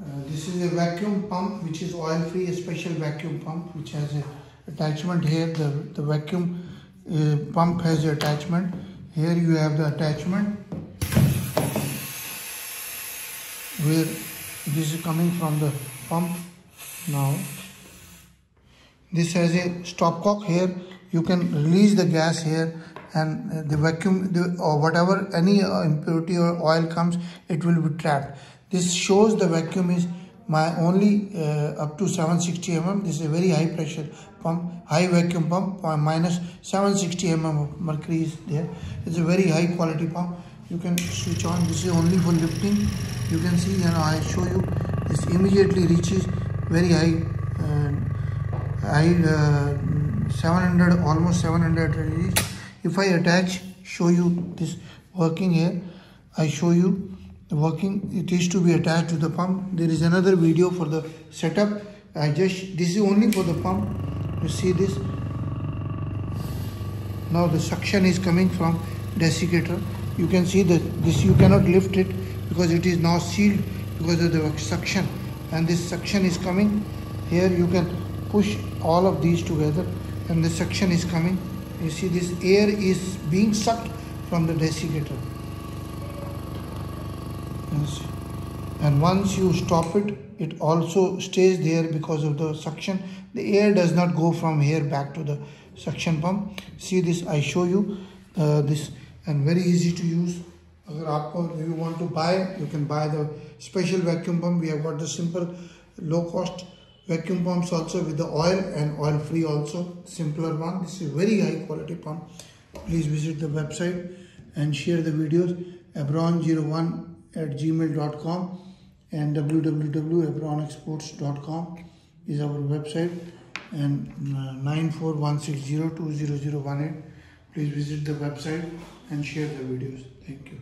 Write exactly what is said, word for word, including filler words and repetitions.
Uh, this is a vacuum pump which is oil free, a special vacuum pump which has a attachment here. The, the vacuum uh, pump has an attachment. Here you have the attachment where this is coming from the pump. Now this has a stopcock here. You can release the gas here and the vacuum the, or whatever any uh, impurity or oil comes, it will be trapped. This shows the vacuum is my only uh, up to seven hundred sixty millimeters. This is a very high pressure pump, high vacuum pump, or minus seven hundred sixty millimeters of mercury is there. It's a very high quality pump. You can switch on. This is only for lifting. You can see, you know, I show you, this immediately reaches very high, uh, high uh, seven hundred, almost seven hundred. If I attach, show you this working here, I show you the working. It is to be attached to the pump. There is another video for the setup. I just, this is only for the pump. You see this. Now the suction is coming from desiccator. You can see that this, you cannot lift it because it is now sealed because of the suction, and this suction is coming. Here you can push all of these together and the suction is coming. You see this air is being sucked from the desiccator. Yes. And once you stop it, it also stays there because of the suction. The air does not go from here back to the suction pump. See this, I show you uh, this, and very easy to use. If you want to buy, you can buy the special vacuum pump. We have got the simple low cost vacuum pumps also with the oil and oil free also, simpler one. This is very high quality pump. Please visit the website and share the videos. abron zero one at gmail dot com and w w w dot abron exports dot com is our website, and nine four one six zero two zero zero one eight. Please visit the website and share the videos. Thank you.